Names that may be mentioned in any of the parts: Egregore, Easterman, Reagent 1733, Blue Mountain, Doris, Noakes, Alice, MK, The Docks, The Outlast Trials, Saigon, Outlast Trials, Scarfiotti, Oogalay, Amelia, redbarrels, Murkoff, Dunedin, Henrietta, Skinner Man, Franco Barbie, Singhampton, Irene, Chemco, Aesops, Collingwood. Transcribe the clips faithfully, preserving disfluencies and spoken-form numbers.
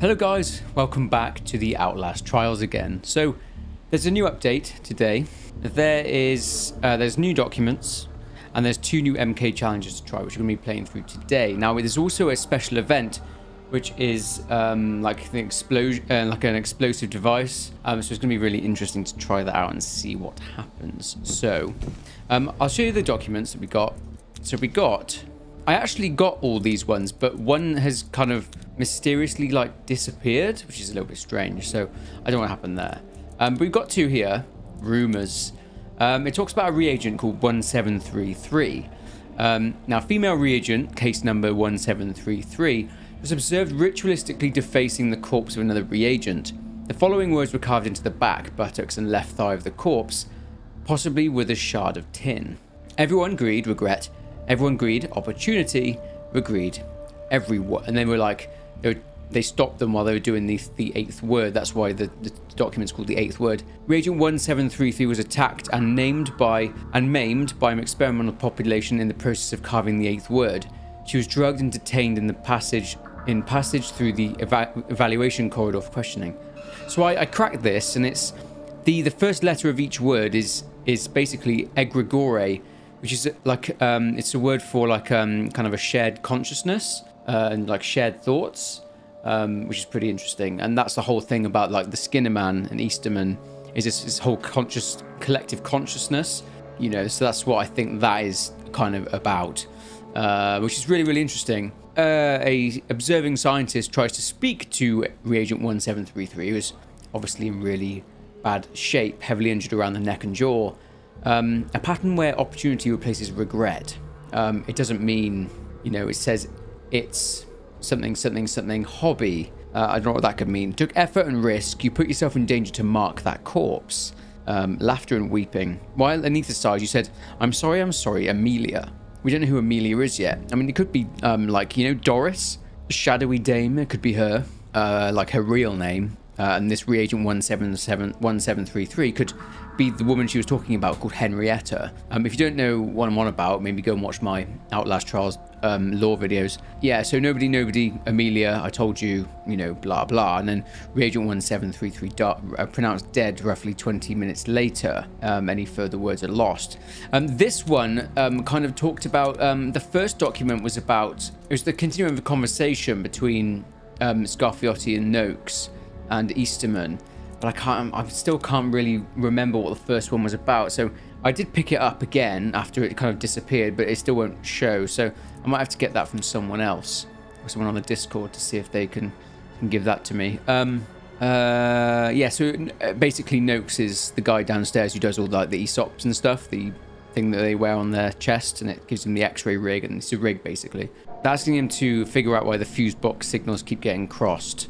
Hello guys, welcome back to the Outlast Trials again. So there's a new update today. There is uh, there's new documents and there's two new M K challenges to try, which we're going to be playing through today. Now there's also a special event, which is um, like the explosion, uh, like an explosive device. Um, so it's going to be really interesting to try that out and see what happens. So um, I'll show you the documents that we got. So we got. I actually got all these ones, but one has kind of mysteriously like disappeared, which is a little bit strange. So I don't know what happened there. Um, but we've got two here. Rumors. Um, it talks about a reagent called one seven three three. Um, now, female reagent, case number one seven three three, was observed ritualistically defacing the corpse of another reagent. The following words were carved into the back, buttocks, and left thigh of the corpse, possibly with a shard of tin. Everyone greed, regret. Everyone greed, opportunity, regret. Everyone. And they were like, they, were, they stopped them while they were doing the, the eighth word. That's why the, the document's called the eighth word. Reagent one seven three three was attacked and named by and maimed by an experimental population in the process of carving the eighth word. She was drugged and detained in the passage in passage through the eva evaluation corridor for questioning. So I, I cracked this, and it's the the first letter of each word is is basically egregore, which is like um, it's a word for like um, kind of a shared consciousness uh, and like shared thoughts, um, which is pretty interesting. And that's the whole thing about like the Skinner Man and Easterman is this, this whole conscious collective consciousness, you know. So that's what I think that is kind of about, uh, which is really really interesting. Uh, a observing scientist tries to speak to reagent one seven three three, who's obviously in really bad shape, heavily injured around the neck and jaw. Um, a pattern where opportunity replaces regret. Um, it doesn't mean, you know, it says it's something, something, something hobby. Uh, I don't know what that could mean. Took effort and risk. You put yourself in danger to mark that corpse. Um, laughter and weeping. While anesthetized, you said, I'm sorry, I'm sorry, Amelia. We don't know who Amelia is yet. I mean, it could be um, like, you know, Doris, shadowy dame. It could be her, uh, like her real name. Uh, and this reagent one seven three three could be the woman she was talking about, called Henrietta. Um, if you don't know what I'm on about, maybe go and watch my Outlast Trials um, lore videos. Yeah, so nobody, nobody, Amelia, I told you, you know, blah, blah. And then reagent one seven three three uh, pronounced dead roughly twenty minutes later. Um, any further words are lost. Um, this one um, kind of talked about, um, the first document was about, it was the continuing of a conversation between um, Scarfiotti and Noakes and Easterman, but I can't, I still can't really remember what the first one was about. So I did pick it up again after it kind of disappeared, but it still won't show. So I might have to get that from someone else or someone on the Discord to see if they can, can give that to me. Um, uh, yeah, so basically Noakes is the guy downstairs who does all the, like, the Aesops and stuff, the thing that they wear on their chest, and it gives him the x-ray rig, and it's a rig basically. That's asking him to figure out why the fuse box signals keep getting crossed.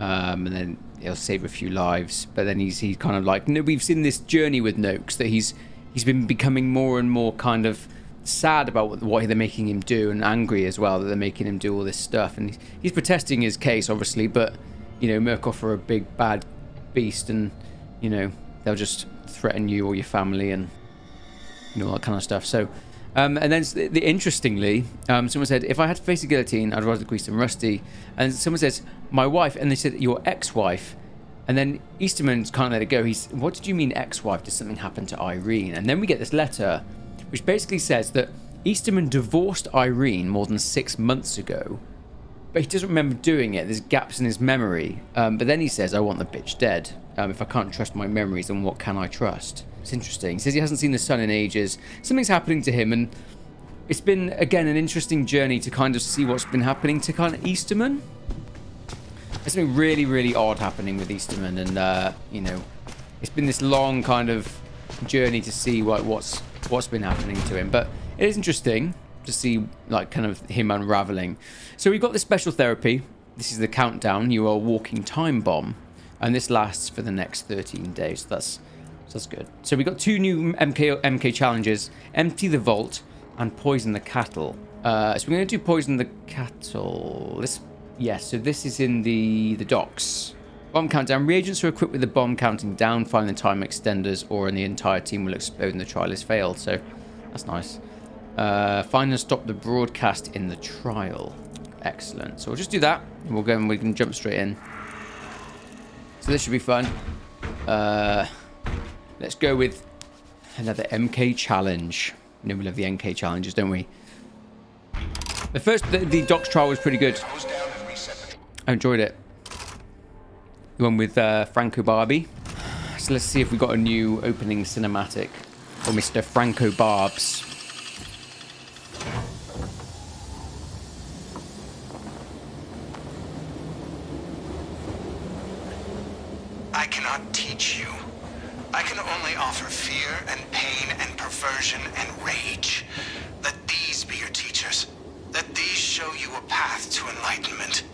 Um, and then it'll save a few lives. But then he's he's kind of like, no, we've seen this journey with Noakes that he's he's been becoming more and more kind of sad about what, what they're making him do, and angry as well that they're making him do all this stuff. And he's, he's protesting his case, obviously, but, you know, Murkoff are a big bad beast, and, you know, they'll just threaten you or your family and, you know, all that kind of stuff. So, um, and then the, the, interestingly, um, someone said, if I had to face a guillotine, I'd rather grease them rusty. And someone says, my wife, and they said your ex-wife, and then Easterman's can't let it go. He's, what did you mean ex-wife? Did something happen to Irene? And then we get this letter, which basically says that Easterman divorced Irene more than six months ago, but he doesn't remember doing it. There's gaps in his memory. Um, but then he says, I want the bitch dead. Um, if I can't trust my memories, then what can I trust? It's interesting. He says he hasn't seen the sun in ages. Something's happening to him, and it's been, again, an interesting journey to kind of see what's been happening to kind of Easterman. There's something really, really odd happening with Easterman, and, uh, you know, it's been this long kind of journey to see what, what's what's been happening to him. But it is interesting to see, like, kind of him unraveling. So we've got this special therapy. This is the countdown. You are a walking time bomb, and this lasts for the next thirteen days. So that's so that's good. So we got two new M K M K challenges: empty the vault and poison the cattle. Uh, so we're going to do poison the cattle. This. Yes, so this is in the the docks. Bomb countdown. Reagents are equipped with the bomb counting down. Find the time extenders, or and the entire team will explode and the trial is failed. So that's nice. Uh, find and stop the broadcast in the trial. Excellent. So we'll just do that. And we'll go and we can jump straight in. So this should be fun. Uh, let's go with another M K challenge. You know we love the M K challenges, don't we? The first, the, the Docks trial was pretty good. I enjoyed it. The one with uh, Franco Barbie. So let's see if we got a new opening cinematic for Mister Franco Barbs. I cannot teach you. I can only offer fear and pain and perversion and rage. Let these be your teachers. Let these show you a path to enlightenment.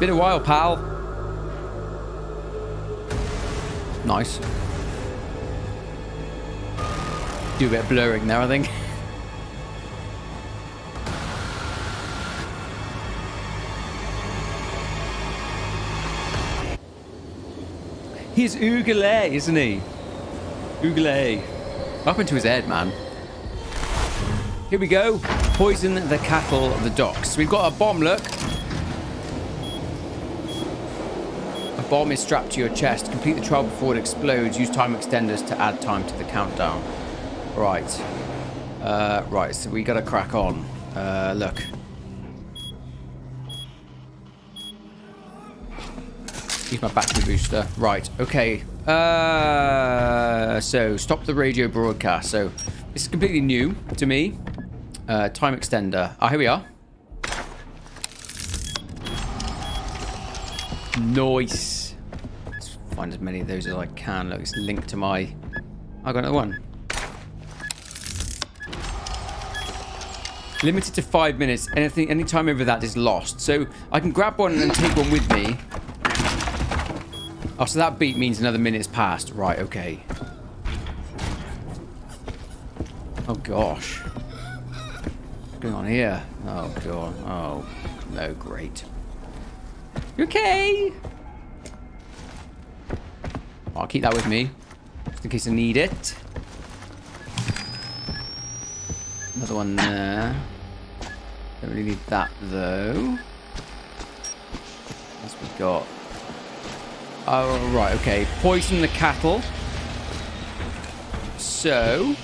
Been a while, pal. Nice. Do a bit of blurring there, I think. He's Oogalay, isn't he? Oogalay. Up into his head, man. Here we go. Poison the cattle of the Docks. We've got a bomb, look. Bomb is strapped to your chest. Complete the trial before it explodes. Use time extenders to add time to the countdown. Right. Uh, right, so we gotta crack on. Uh, look. Use my battery booster. Right, okay. Uh, so, stop the radio broadcast. So, this is completely new to me. Uh, time extender. Ah, here we are. Nice. Let's find as many of those as I can. Look, it's linked to my... I got another one. Limited to five minutes. Anything, any time over that is lost. So I can grab one and take one with me. Oh, so that beat means another minute's passed. Right, okay. Oh, gosh. What's going on here? Oh, God. Oh, no, great. You okay? I'll keep that with me, just in case I need it. Another one there. Don't really need that though. That's what we got. Oh right, okay. Poison the cattle. So,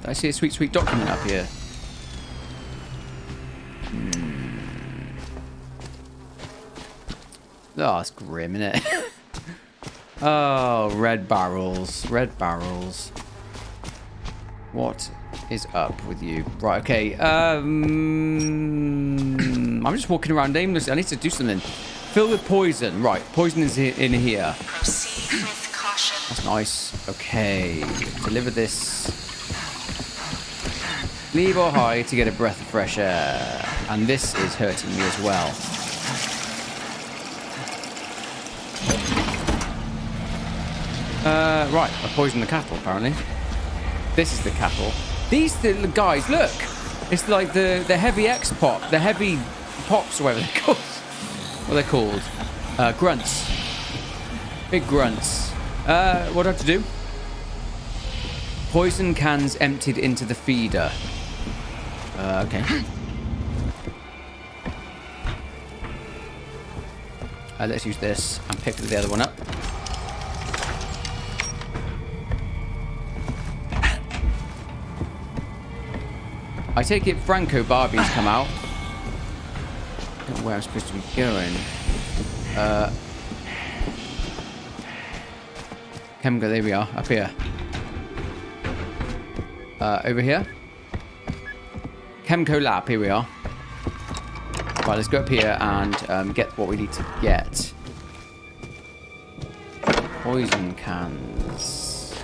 did I see a sweet, sweet document up here? Oh, it's grim, isn't it? Oh, red barrels. Red barrels. What is up with you? Right, okay. Um, I'm just walking around aimlessly. I need to do something. Fill with poison. Right, poison is in here. Proceed with caution. That's nice. Okay. Deliver this. Leave or high to get a breath of fresh air. And this is hurting me as well. Uh, right, I poisoned the cattle, apparently. This is the cattle. These th guys, look! It's like the, the heavy X-pop, the heavy pops, or whatever they're called. What are they called? Uh, grunts. Big grunts. Uh, what do I have to do? Poison cans emptied into the feeder. Uh, okay. Uh, let's use this and pick the other one up. I take it Franco Barbie's come out. I don't know where I'm supposed to be going. Uh, Chemco, there we are, up here. Uh, over here. Chemco Lab, here we are. Right, let's go up here and um, get what we need to get. Poison cans.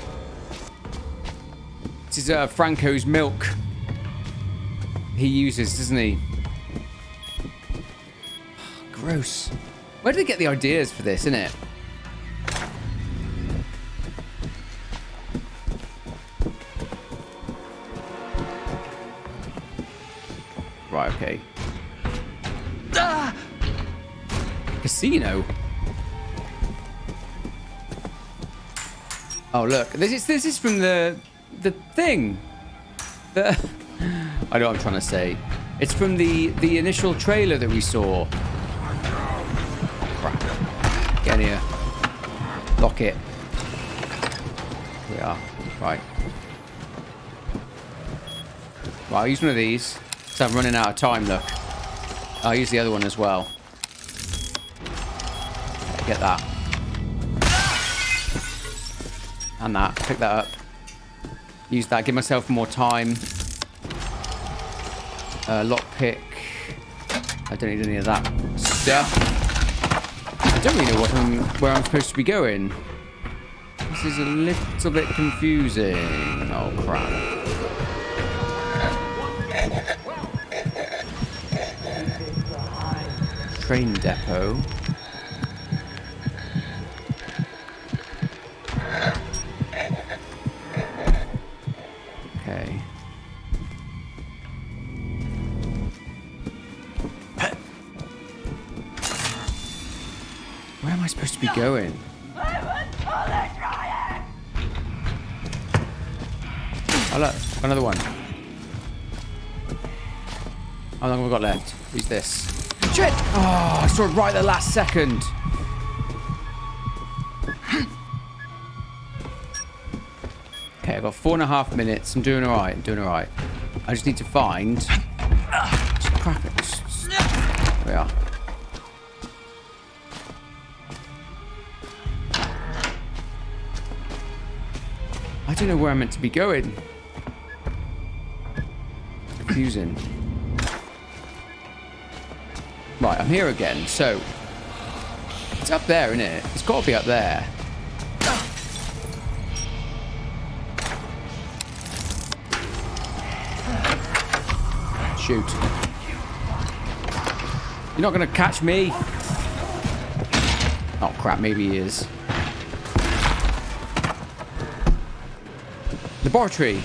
This is uh, Franco's milk. He uses, doesn't he? Gross. Where do they get the ideas for this, innit? Right, okay. Ah! Casino. Oh look, this is this is from the the thing. The, I know what I'm trying to say. It's from the the initial trailer that we saw. Crap. Get in here. Lock it. We are right. Right, I'll use one of these. So I'm running out of time. Look, I'll use the other one as well. Get that. And that. Pick that up. Use that. Give myself more time. Uh, Lockpick. I don't need any of that stuff. I don't really know what I'm, where I'm supposed to be going. This is a little bit confusing. Oh, crap. Train depot. Be going. Oh look, another one. How long have we got left? Who's this? Shit! Oh, I saw it right at the last second. Okay, I've got four and a half minutes. I'm doing all right. I'm doing all right. I just need to find. Crap it. There we are. I don't know where I'm meant to be going. Confusing. Right, I'm here again. So, it's up there, isn't it? It's got to be up there. Shoot. You're not going to catch me. Oh, crap. Maybe he is. Laboratory.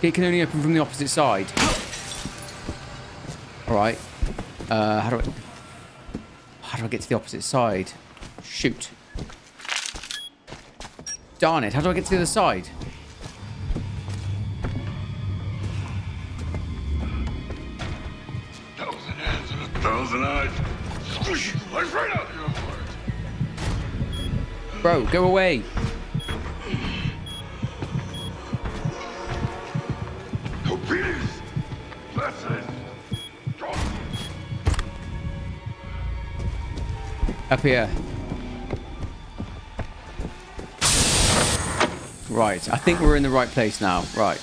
It can only open from the opposite side. All right. Uh, how do I? How do I get to the opposite side? Shoot. Darn it! How do I get to the other side? Thousand hands and a thousand eyes. I'm right out of your heart. Bro, go away. Up here. Right, I think we're in the right place now. Right.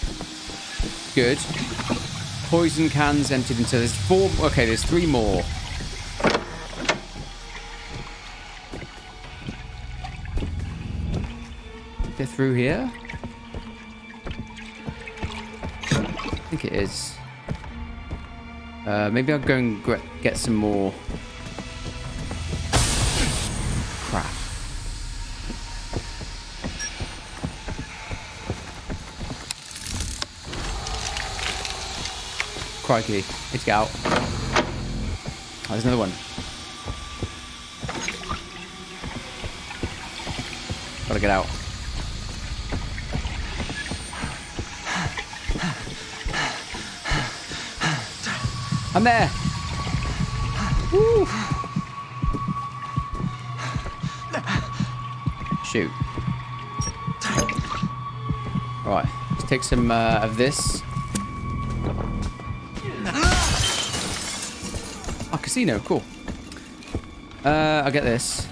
Good. Poison cans emptied into... There's four... Okay, there's three more. They're through here? I think it is. Uh, maybe I'll go and get some more... Crikey, let's get out. Oh, there's another one. Gotta get out. I'm there! Woo. Shoot. Alright, let's take some uh, of this. Casino, cool. Uh, I'll get this.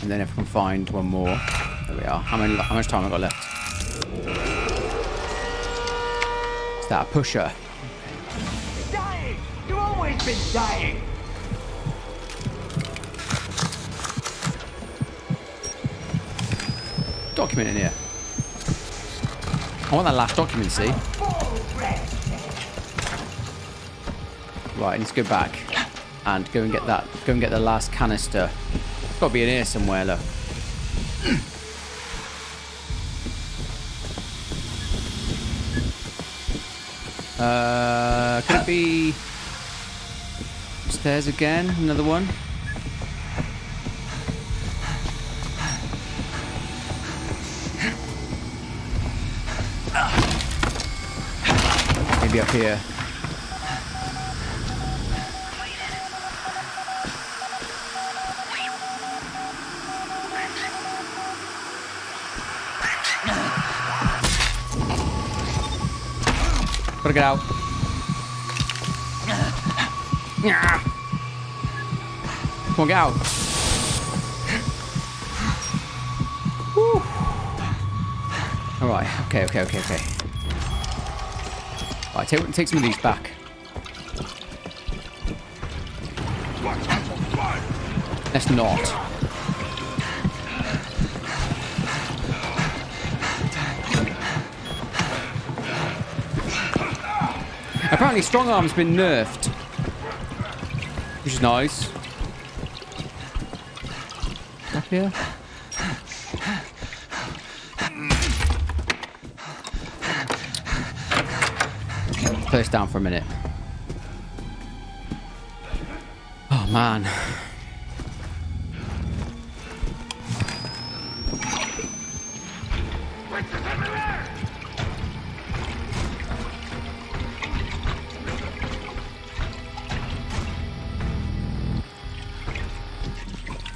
And then if I can find one more. There we are. How, many, how much time have I got left? Is that a pusher? Dying! You've always been dying! Document in here. I want that last document, see? Right, I need to go back and go and get that. Go and get the last canister. It's got to be in here somewhere, look. Uh, could it be stairs again? Another one? Maybe up here. Gotta get out. Come on, get out. Woo. All right. Okay. Okay. Okay. Okay. All right. Take, take some of these back. Let's not. Apparently strong arm's been nerfed, which is nice. Up here. Put this down for a minute. Oh man.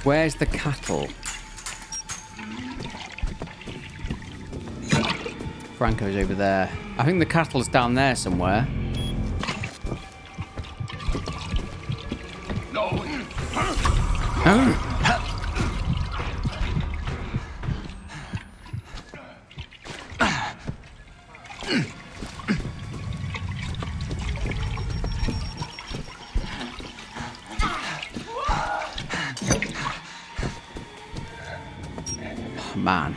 Where's the cattle? Franco's over there. I think the cattle's down there somewhere. No. Man.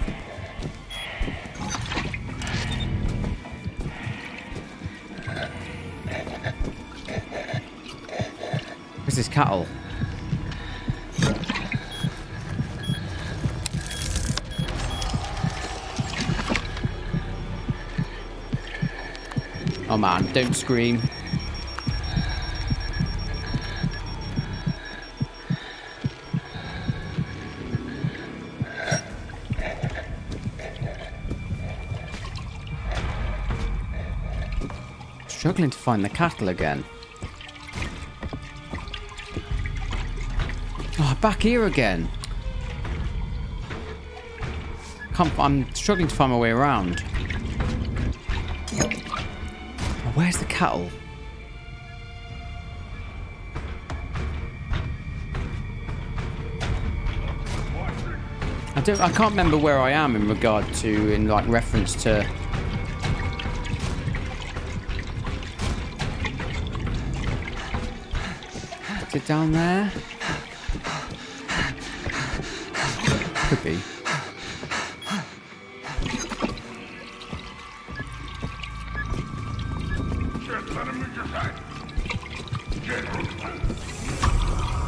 Where's this cattle? Oh man, don't scream. Struggling to find the cattle again. Oh, back here again. Can't, I'm struggling to find my way around. Oh, where's the cattle? I don't. I can't remember where I am in regard to, in like reference to. It down there? Could be.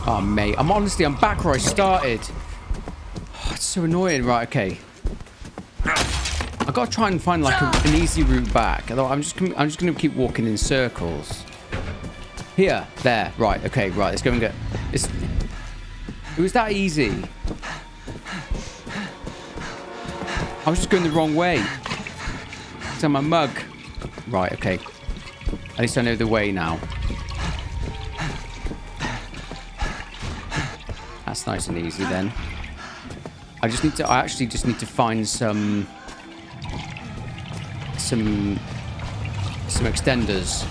Oh mate, I'm honestly I'm back where I started. Oh, it's so annoying. Right, okay. I gotta try and find like a, an easy route back. I'm just I'm just gonna keep walking in circles. Here, there, right, okay, right, let's go and get... It's, it was that easy. I was just going the wrong way. It's on my mug. Right, okay. At least I know the way now. That's nice and easy then. I just need to... I actually just need to find some... Some... Some extenders.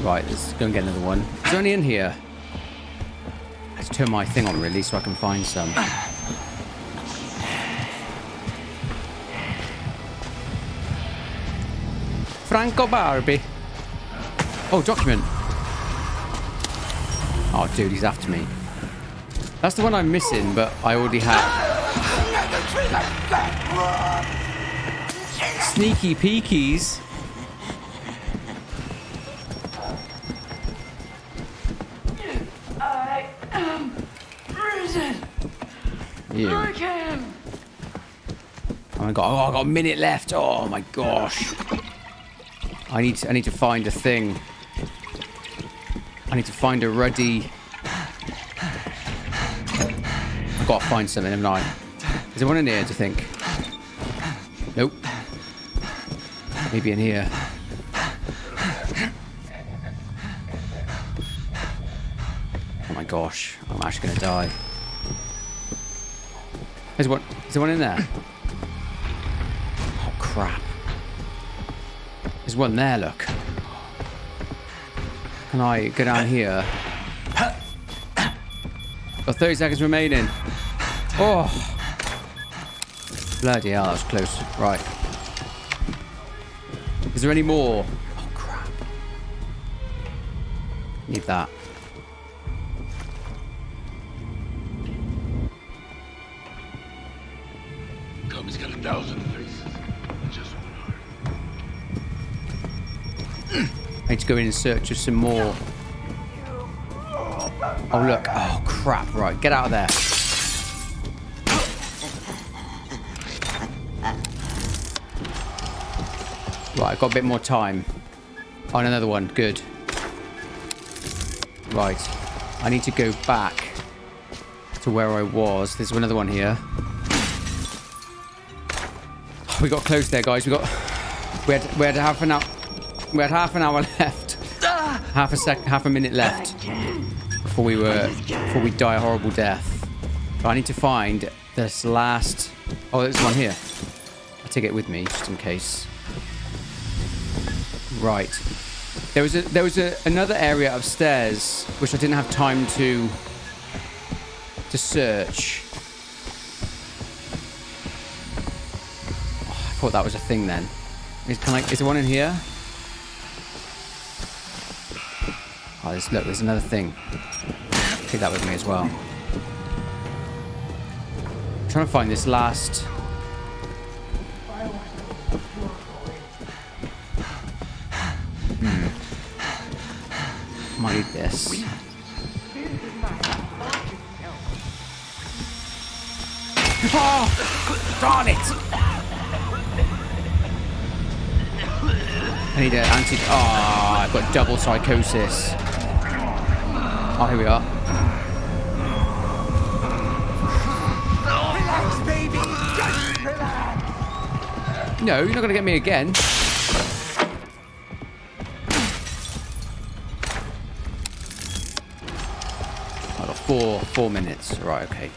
Right, let's go and get another one. It's only in here. Let's turn my thing on, really, so I can find some. Franco Barbie. Oh, document. Oh, dude, he's after me. That's the one I'm missing, but I already have. Sneaky peekies. You. Look at him. I got, oh, I got a minute left. Oh my gosh. I need to, I need to find a thing. I need to find a ruddy. I've got to find something, haven't I? Is there one in here, do you think? Nope. Maybe in here. Oh my gosh, I'm actually gonna die. There's one, is there one in there? Oh crap. There's one there, look. Can I go down here? Got thirty seconds remaining. Oh! Bloody hell, that was close. Right. Is there any more? Oh, crap. Need that. Come, he's got a thousand faces. Just one heart. I need to go in search of some more. Oh, look. Oh, crap. Right, get out of there. Right, I've got a bit more time. On oh, another one. Good. Right. I need to go back to where I was. There's another one here. Oh, we got close there, guys. We got... We had, we had half an hour... We had half an hour left. Half a sec... Half a minute left. Before we were... Before we die a horrible death. But I need to find this last... Oh, there's one here. I'll take it with me, just in case. Right. There was a there was a, another area upstairs which I didn't have time to to search. Oh, I thought that was a thing then. Is can I, is there one in here? Oh, there's, look, there's another thing. Take that with me as well. I'm trying to find this last. Might need this. Oh! Darn it! I need an anti. Oh, I've got double psychosis. Oh, here we are. Relax, baby. Just relax. No, you're not gonna get me again. Four, four minutes. Right, okay.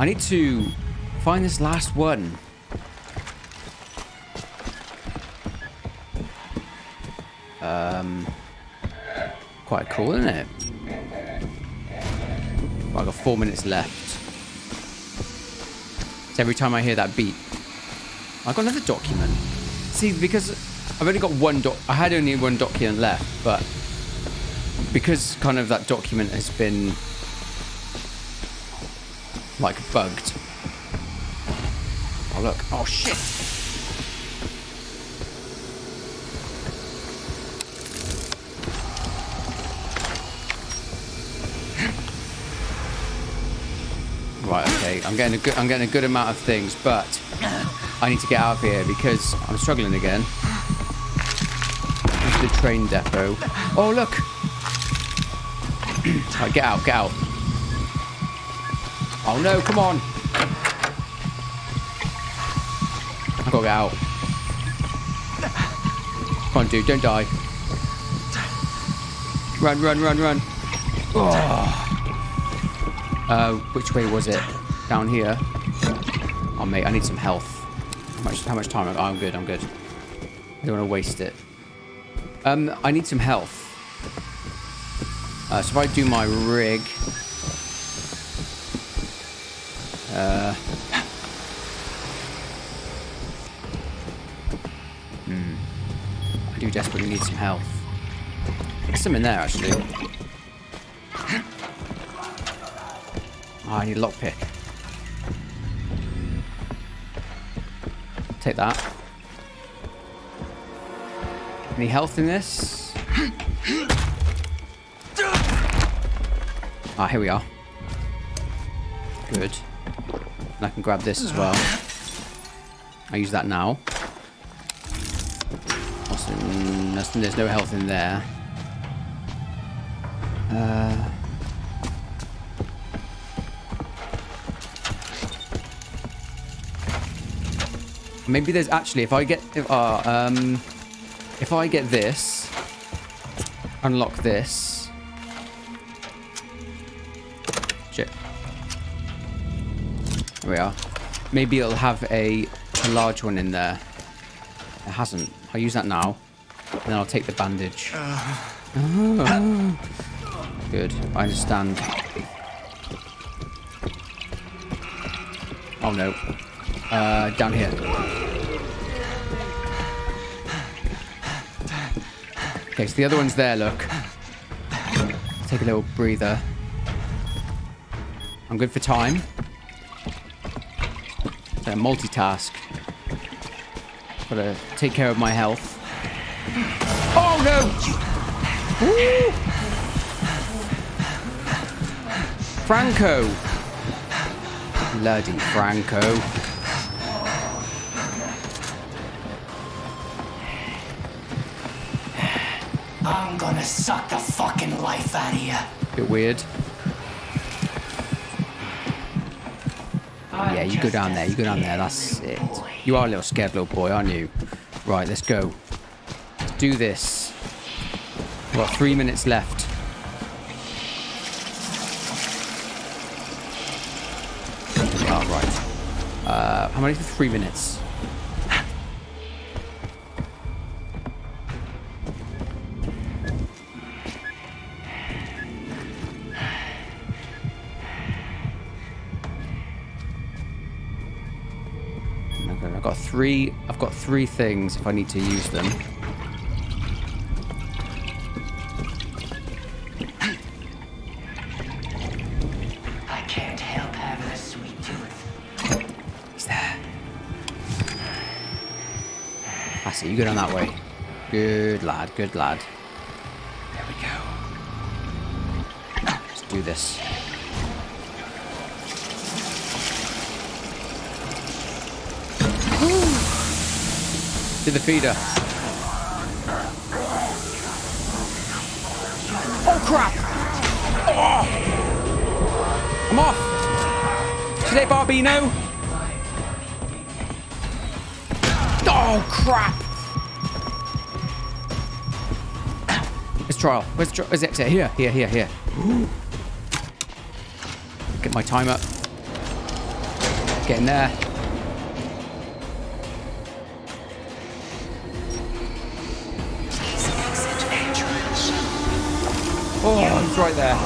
I need to find this last one. Um, quite cool, isn't it? Well, I've got four minutes left. So every time I hear that beat, I got another document. See, because I've only got one doc. I had only one document left, but. Because kind of that document has been like bugged. Oh look! Oh shit! Right. Okay. I'm getting a good. I'm getting a good amount of things, but I need to get out of here because I'm struggling again. Into the train depot. Oh look! Right, get out, get out. Oh no, come on. I've got to get out. Come on, dude, don't die. Run, run, run, run. Oh. Uh, which way was it? Down here. Oh, mate, I need some health. How much, how much time? Oh, I'm good, I'm good. I don't want to waste it. Um, I need some health. Uh, so if I do my rig, uh, hmm. I do desperately need some health. There's some in there actually. Oh, I need a lockpick. Take that. Any health in this? Ah, here we are. Good. And I can grab this as well. I'll use that now. Also, there's no health in there. Uh... Maybe there's actually, if I get, if, uh, um, if I get this, unlock this. Shit. There we are. Maybe it'll have a, a large one in there. It hasn't. I'll use that now. And then I'll take the bandage. Oh. Good. I understand. Oh no. Uh, down here. Okay, so the other one's there, look. Take a little breather. I'm good for time. So multitask. Gotta take care of my health. Oh no! Woo! Franco! Bloody Franco. I'm gonna suck the fucking life out of you. Bit weird. I'm yeah, you go down there. You go down there. That's it. Boy. You are a little scared little boy, aren't you? Right, let's go. Let's do this. We've got three minutes left. Oh, right. Uh, how many for three minutes? Three, I've got three things if I need to use them. I can't help having a sweet tooth. He's there. I see, you go down that way. Good lad, good lad. There we go. Let's do this. To the feeder. Oh crap! Oh. I'm off! Today, Barbie, no! Oh crap! It's trial. Where's the, where's the exit? Here, here, here, here. Ooh. Get my time up. Get in there. Oh, he's right there.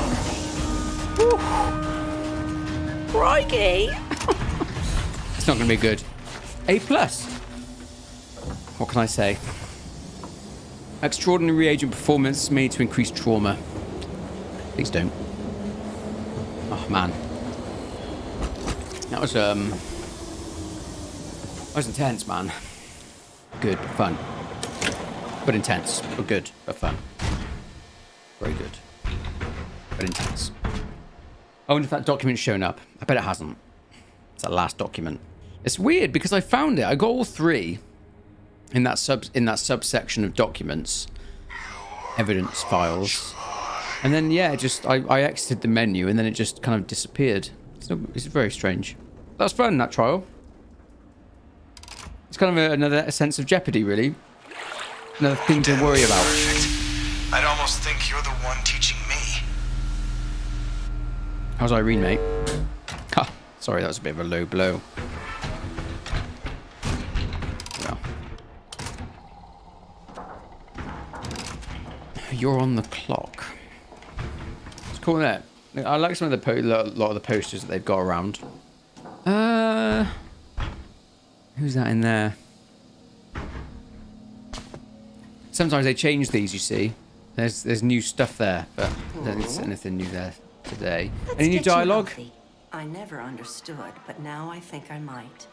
Woo. Crikey! It's not going to be good. A plus. What can I say? Extraordinary reagent performance made to increase trauma. Please don't. Oh man, that was um, that was intense, man. Good, but fun, but intense. But good, but fun. Very good. But intense. I wonder if that document's shown up. I bet it hasn't. It's that last document. It's weird because I found it. I got all three in that sub in that subsection of documents, evidence files, and then yeah, it just I, I exited the menu and then it just kind of disappeared. It's, not, it's very strange. That's fun. That trial. It's kind of a, another a sense of jeopardy, really. Another thing to worry about. I'd almost think you're the one teaching me. How's Irene, mate? Ha! Sorry, that was a bit of a low blow. Well. You're on the clock. It's cool, isn't it? I like some of the po lot of the posters that they've got around. Uh, who's that in there? Sometimes they change these, you see. There's there's new stuff there, but I don't think there's anything new there today. Let's Any new dialogue? I never understood, but now I think I might.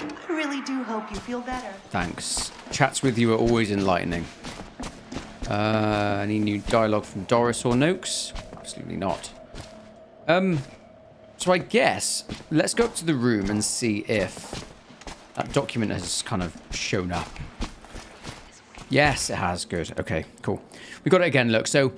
I really do hope you feel better. Thanks. Chats with you are always enlightening. Uh, any new dialogue from Doris or Noakes? Absolutely not. Um, so I guess let's go up to the room and see if That document has kind of shown up. Yes, it has. Good. Okay, cool. We got it again. Look, so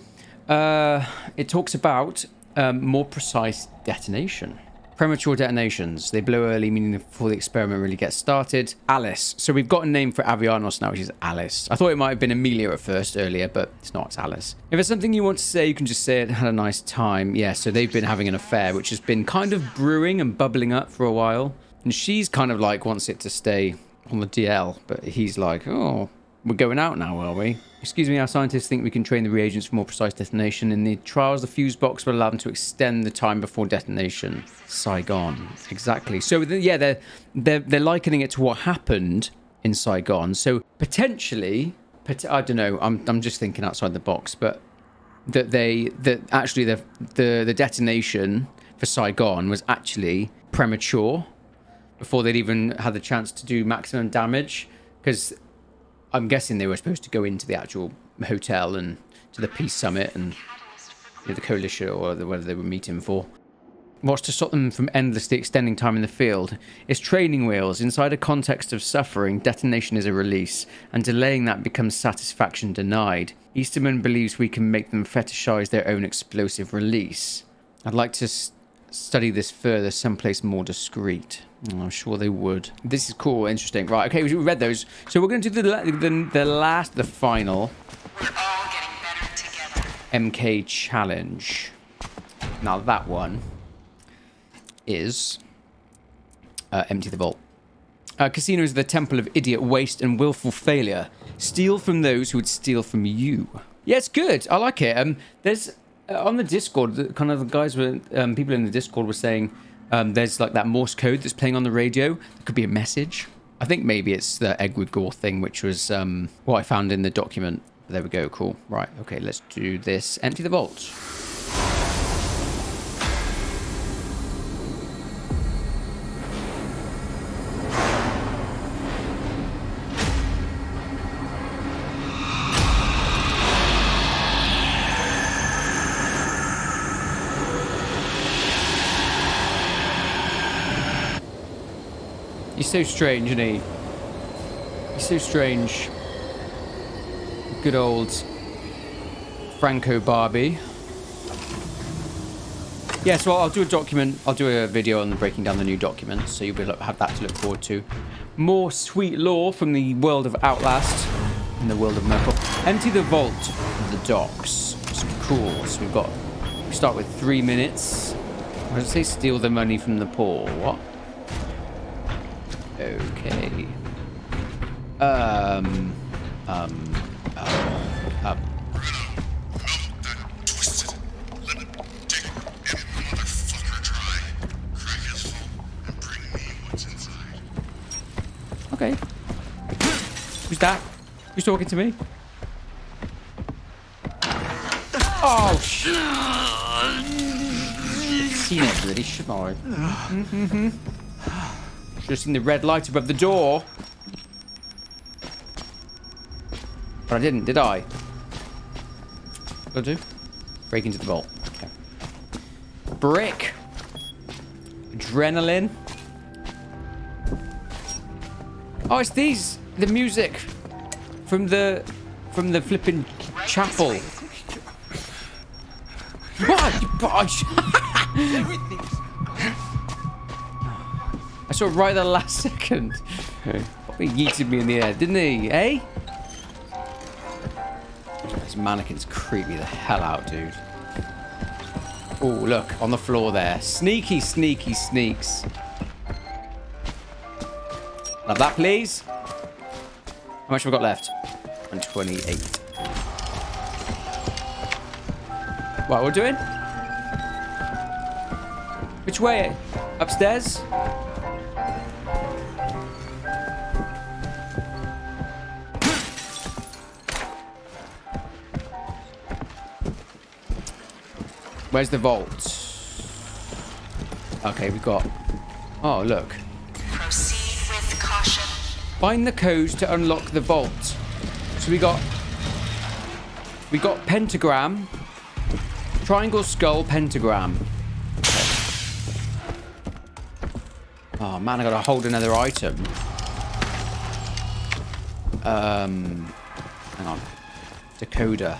uh, it talks about um, more precise detonation. Premature detonations. They blow early, meaning before the experiment really gets started. Alice. So we've got a name for Avianos now, which is Alice. I thought it might have been Amelia at first earlier, but it's not. It's Alice. If there's something you want to say, you can just say it had a nice time. Yeah, so they've been having an affair, which has been kind of brewing and bubbling up for a while. And she's kind of like wants it to stay on the D L, but he's like, oh... We're going out now, are we? Excuse me, our scientists think we can train the reagents for more precise detonation. In the trials, the fuse box will allow them to extend the time before detonation. Saigon. Exactly. So, yeah, they're, they're, they're likening it to what happened in Saigon. So, potentially, I don't know, I'm, I'm just thinking outside the box, but that they, that actually the, the, the detonation for Saigon was actually premature before they'd even had the chance to do maximum damage, because... I'm guessing they were supposed to go into the actual hotel and to the peace summit and you know, the coalition or the, whatever they were meeting for. What's to stop them from endlessly extending time in the field? It's training wheels. Inside a context of suffering, detonation is a release, and delaying that becomes satisfaction denied. Easterman believes we can make them fetishize their own explosive release. I'd like to st study this further someplace more discreet. I'm sure they would. This is cool, interesting. Right, okay, we read those. So we're going to do the, the, the last, the final... We're all getting better together. M K challenge. Now that one is... Uh, empty the vault. Uh, casino is the temple of idiot waste and willful failure. Steal from those who would steal from you. Yeah, it's good. I like it. Um, there's... Uh, on the Discord, the, kind of the guys were... Um, people in the Discord were saying... Um, there's like that Morse code that's playing on the radio. It could be a message. I think maybe it's the Egregore thing, which was um, what I found in the document. There we go. Cool. Right. Okay. Let's do this. Empty the vault. He's so strange, isn't he? He's so strange. Good old Franco Barbie. Yeah, so I'll do a document. I'll do a video on the breaking down the new document, so you'll be able to have that to look forward to. More sweet lore from the world of Outlast and the world of Murkoff. Empty the vault of the docks. It's cool. So we've got. We start with three minutes. What does it say? Steal the money from the poor. What? Okay. Um. Um. Uh, up. Okay. Who's that? Who's talking to me? Oh shit! Seen it really, shouldn't I? Mm-hmm. Should have seen the red light above the door. But I didn't, did I? What do I do? Break into the vault. Okay. Brick. Adrenaline. Oh, it's these. The music. From the... From the flipping chapel. What? Everything's... I saw it right at the last second. Okay. He yeeted me in the air, didn't he? Eh? These mannequins creep me the hell out, dude. Oh, look. On the floor there. Sneaky, sneaky sneaks. Love that, please. How much have we got left? one twenty-eight. What are we doing? Which way? Upstairs? Where's the vault? Okay, we've got... Oh, look. Proceed with caution. Find the code to unlock the vault. So we got... We got pentagram. Triangle, skull, pentagram. Oh, man, I gotta hold another item. um, hang on, decoder.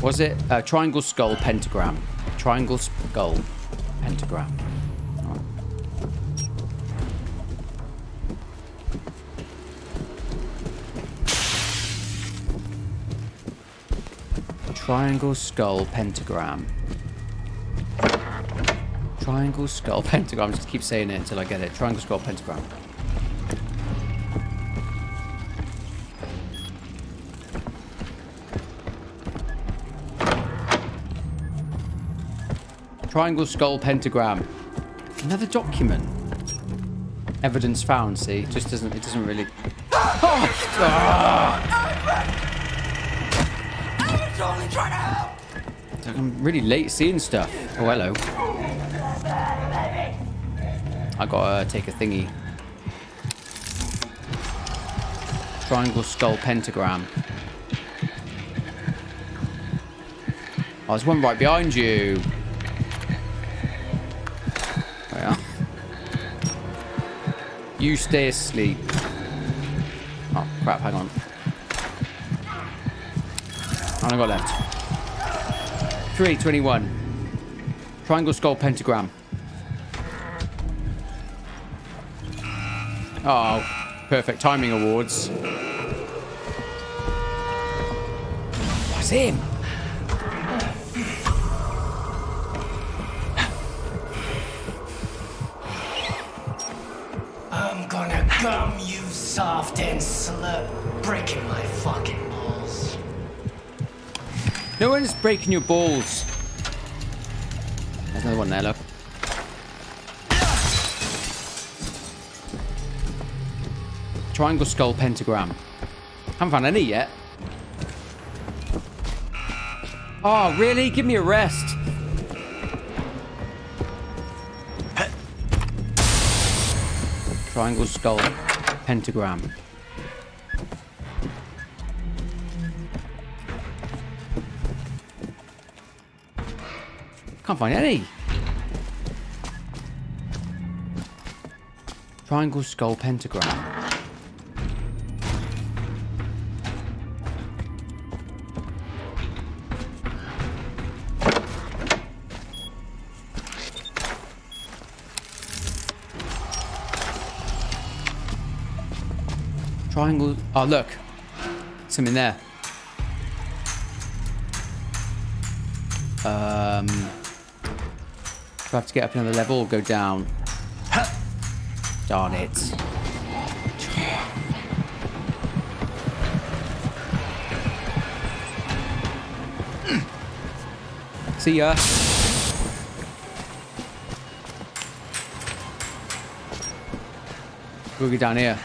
Was it uh, triangle skull pentagram? Triangle skull pentagram. Right. Triangle skull pentagram. Triangle skull pentagram. Just keep saying it until I get it. Triangle skull pentagram. Triangle skull pentagram. Another document. Evidence found. See, it just doesn't. It doesn't really. Oh! Ah. I was only trying to help. I'm really late seeing stuff. Oh, hello. I gotta take a thingy. Triangle skull pentagram. Oh, there's one right behind you. You stay asleep. Oh, crap, hang on. How long I got left? three twenty-one. Triangle skull pentagram. Oh, perfect timing awards. That's him. Come, you soft and slut, breaking my fucking balls. No one's breaking your balls. There's another one there, look. Triangle skull pentagram. Haven't found any yet. Oh, really? Give me a rest. Triangle skull pentagram. Can't find any. Triangle skull pentagram. Triangle. Oh, look. Something there. Um, do I have to get up another level or go down? Ha! Darn it. See ya. We'll go down here.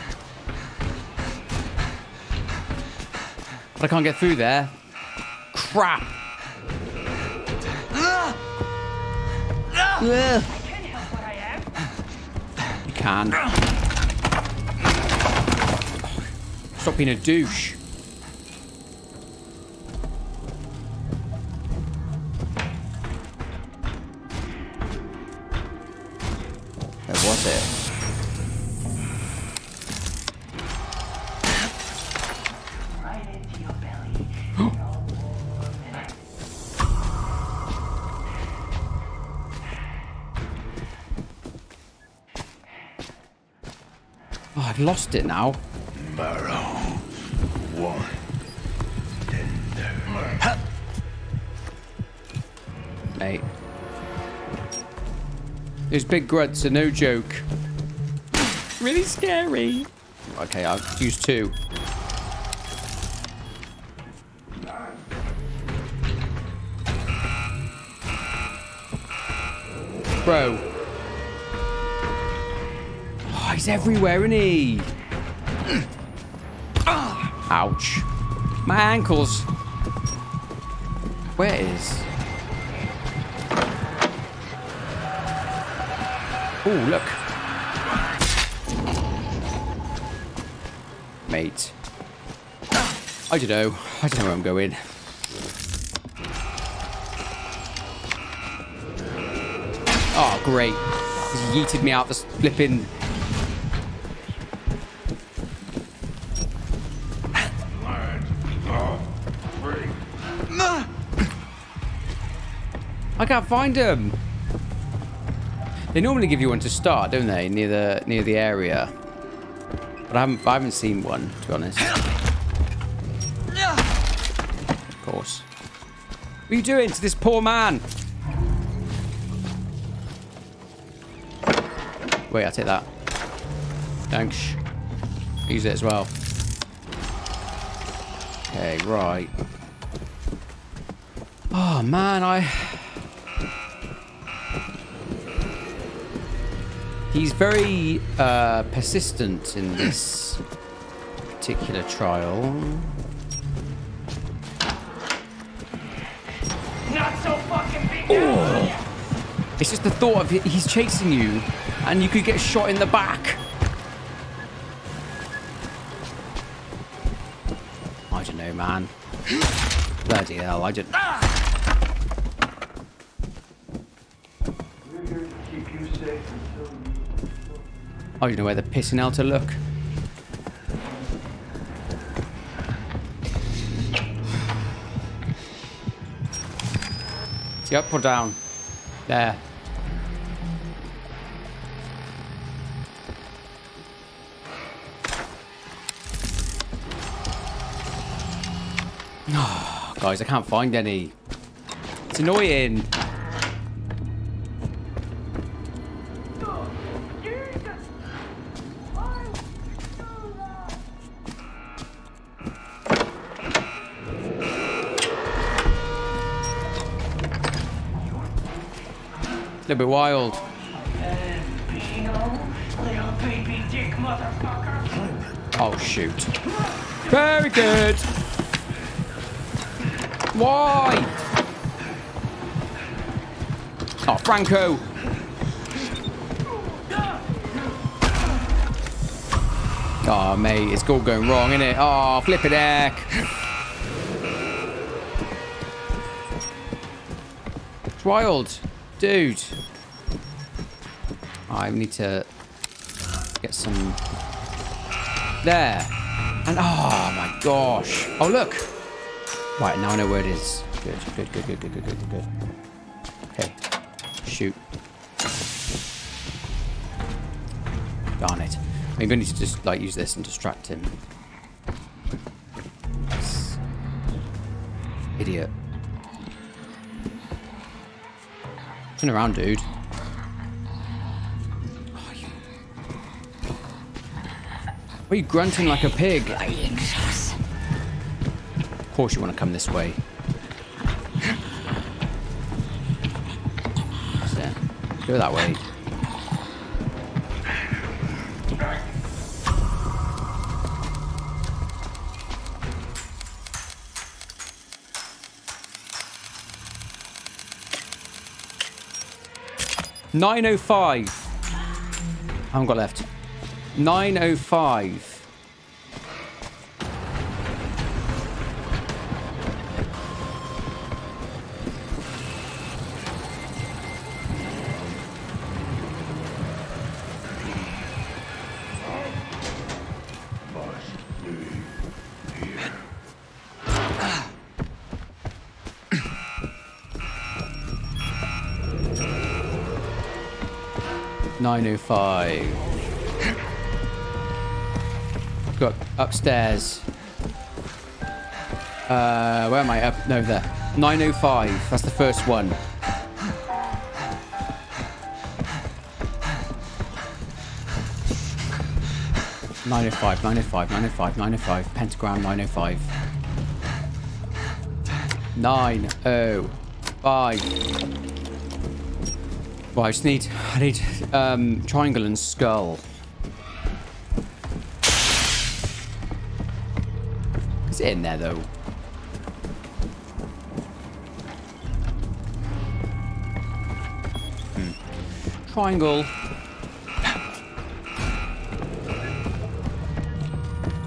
But I can't get through there. Crap. Uh, uh, you can. Stop being a douche. Where was it? Lost it now. Mate. Those big gruds are no joke. Really scary. Okay, I'll use two. Bro. He's everywhere, isn't he? Ouch. My ankles. Where is? Oh, look. Mate. I don't know. I don't know where I'm going. Oh, great. He's yeeted me out the flipping... I can't find them. They normally give you one to start, don't they? Near the near the area. But I haven't I haven't seen one, to be honest. Of course. What are you doing to this poor man? Wait, I'll take that. Thanks. Use it as well. Okay, right. Oh man, I... He's very uh, persistent in this particular trial. Not so fucking big. Oh. It's just the thought of he's chasing you and you could get shot in the back. I don't know, man. Bloody hell, I don't... I don't know where they're pissing out to look. Is he up or down? There. Oh, guys, I can't find any. It's annoying. A bit wild. Oh shoot. Very good. Why? Oh, Franco. Oh mate, it's all going wrong, isn't it? Oh, flippin' heck. It's wild. Dude, I need to get some there. And oh my gosh! Oh look! Right now I know where it is. Good, good, good, good, good, good, good, good. Okay, shoot! Darn it! I'm going to need to just like use this and distract him. This idiot. Turn around, dude. Oh, you... Why are you grunting like a pig? Of course you want to come this way. That's it. Go that way. nine oh five. I haven't got left. nine oh five. nine oh five. Got upstairs. Uh, where am I? Up? No, there. nine oh five. That's the first one. nine oh five, nine oh five, nine oh five, nine oh five. Pentagram nine oh five. nine oh five. Well, I just need, I need um, triangle and skull. Is it in there though? Hmm. Triangle.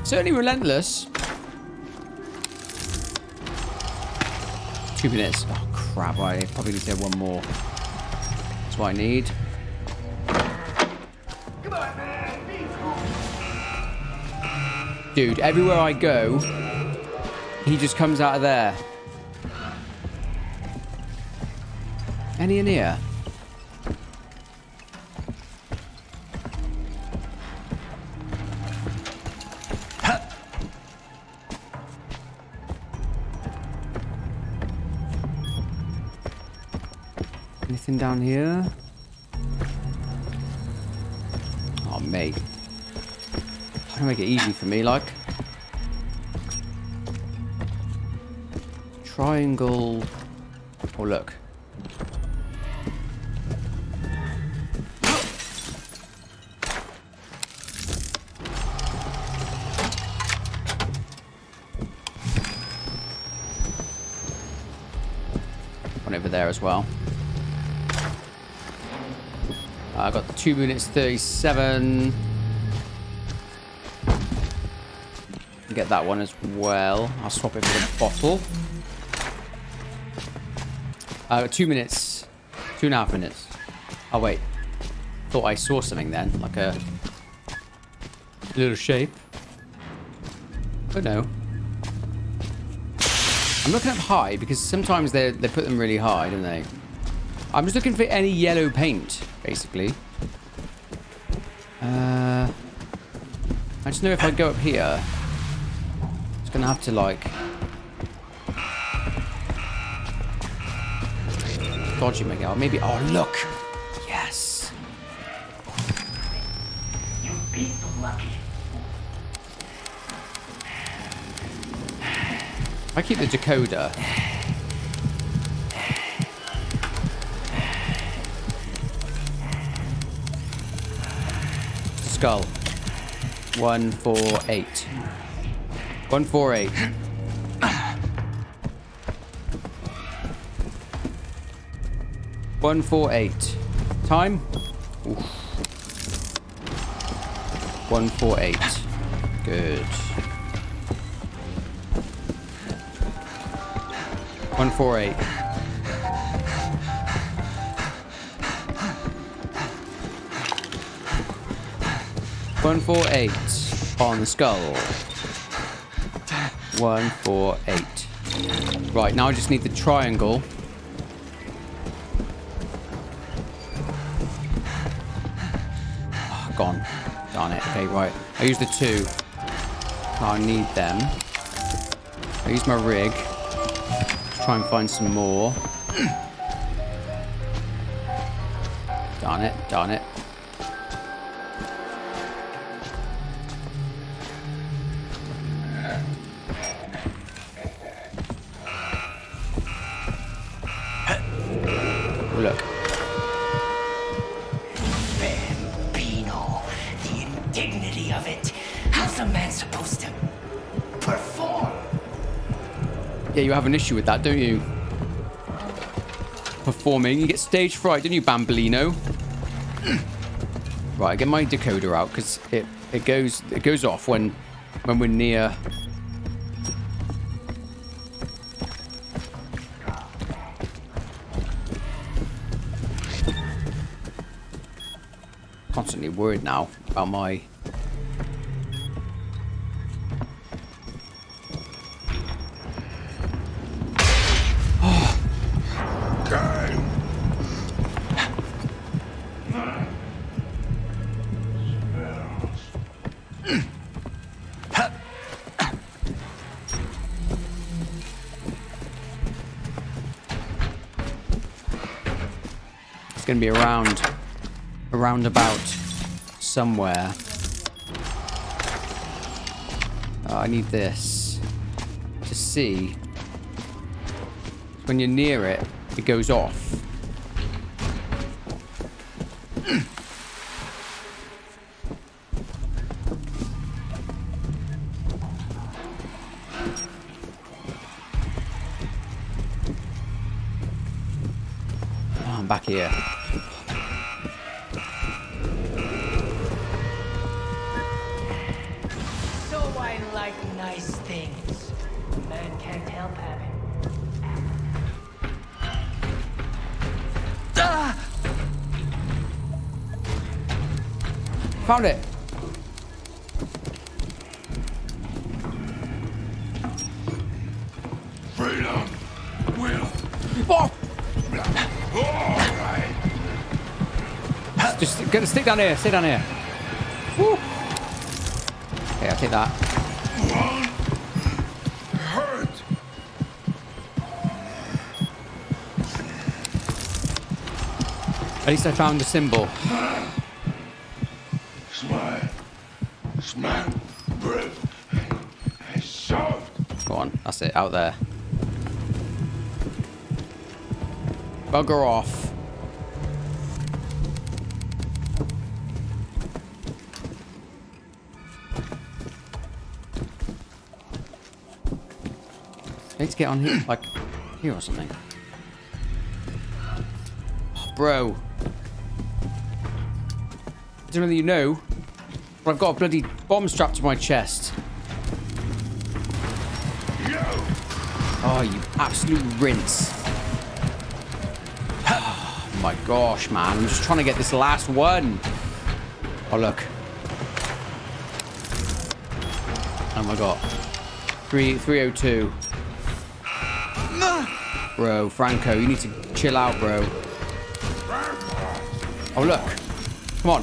Certainly relentless. Two minutes. Oh crap! I probably need to have one more. That's what I need. Come on, man. Dude, everywhere I go, he just comes out of there. Any in here? Anything down here? Oh, mate. Try to make it easy for me, like. Triangle. Oh, look. One over there as well. I got the two minutes thirty-seven. Get that one as well. I'll swap it for the bottle. Uh, two minutes, two and a half minutes. Oh wait, thought I saw something then, like a little shape. But no. I'm looking up high because sometimes they they put them really high, don't they? I'm just looking for any yellow paint, basically. Uh, I just know if I go up here, it's gonna have to like dodgy make out. Maybe. Oh look! Yes. You've been so lucky. I keep the decoder. Skull. One, four, eight. One, four, eight. One, four, eight. Time? Oof. One, four, eight. Good. One, four, eight. one four eight on the skull. one four eight. Right, now I just need the triangle. Oh, gone. Darn it. Okay, right. I use the two. I need them. I use my rig. Let's try and find some more. Darn it. Darn it. You have an issue with that, don't you? Performing. You get stage fright, don't you, Bambolino? Right, I get my decoder out because it it goes it goes off when when we're near. Constantly worried now about my. Gonna be around around about somewhere. Oh, I need this to see when you're near it it goes off. Oh, I'm back here. Found it. Freedom. Will. Oh. Alright. Just get, stick down here, stay down here. Woo. Okay, I'll take that. Hurt. At least I found the symbol. Smile. Smile. Go on, that's it, out there. Bugger off. I need to get on here, like, here or something. Oh, bro. I don't really know, but I've got a bloody bomb strapped to my chest. Oh, you absolute rinse. Oh my gosh, man. I'm just trying to get this last one. Oh, look. Oh my god. three oh two. Bro, Franco, you need to chill out, bro. Oh, look. Come on.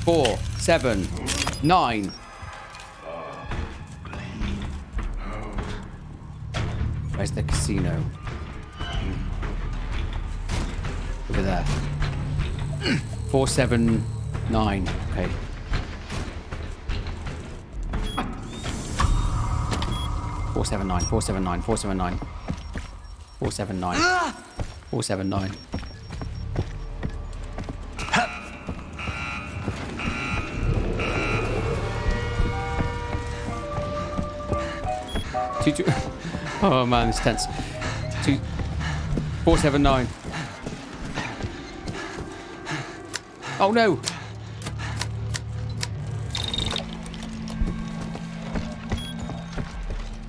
Four, seven, nine. Where's the casino? Over there. Four, seven, nine. Okay. Four, seven, nine. Four, seven, nine. Four, seven, nine. Four, seven, nine. Four, seven, nine. Two, two. Oh man, it's tense. Two, four, seven, nine. Oh no!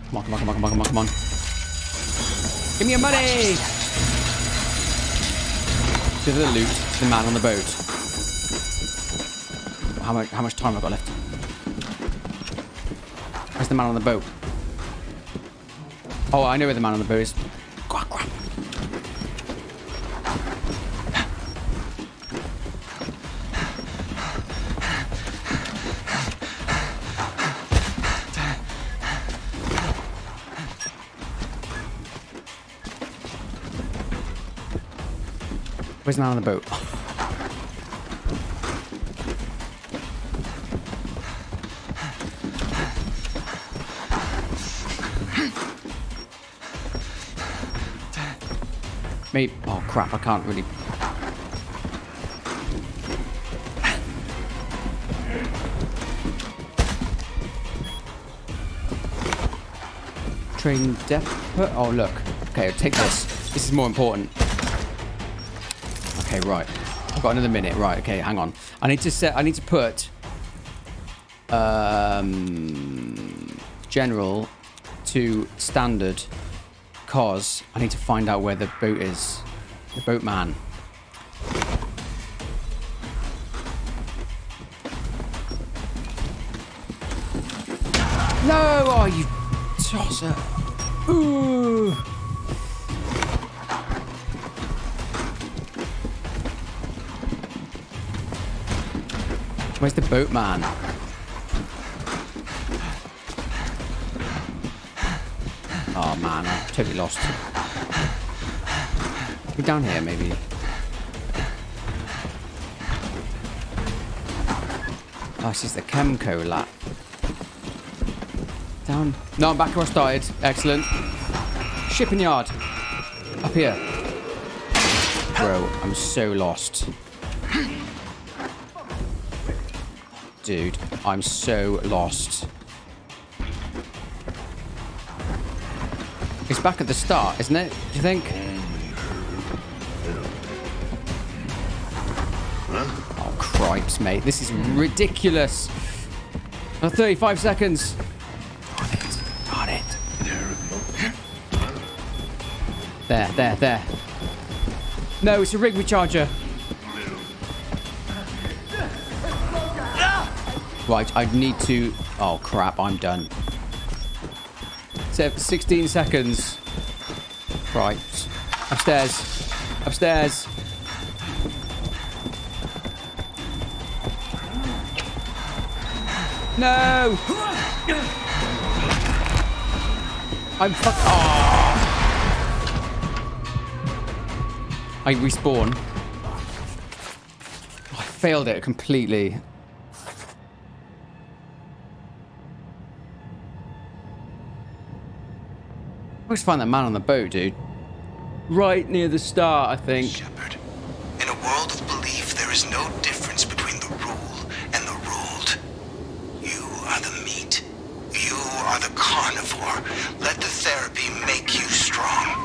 Come on, come on, come on, come on, come on, come on. Give me your money! To the loot, to the man on the boat. How much, how much time have I got left? Where's the man on the boat? Oh, I know where the man on the boat is. Quack, quack. Where's the man on the boat? Maybe, oh crap, I can't really. Train depot. Oh, look. Okay, I'll take this. This is more important. Okay, right. I've got another minute. Right, okay, hang on. I need to set, I need to put um, general to standard. Because I need to find out where the boat is. The boatman. No! Oh, you tosser. Ooh. Where's the boatman? Oh man, I'm totally lost. We're down here, maybe. Oh, this is the Chemco lap. Down. No, I'm back where I started. Excellent. Shipping yard. Up here. Bro, I'm so lost. Dude, I'm so lost. It's back at the start, isn't it? Do you think? Oh, cripes, mate. This is ridiculous. Oh, thirty-five seconds. Got it. Got it. There, there, there. No, it's a rig recharger. Right, I need to... Oh, crap. I'm done. sixteen seconds. Right. Upstairs. Upstairs. No! I'm fuck. Oh. I respawn. Oh, I failed it completely. I always find that man on the boat, dude. Right near the start, I think. Shepherd, in a world of belief, there is no difference between the rule and the ruled. You are the meat. You are the carnivore. Let the therapy make you strong.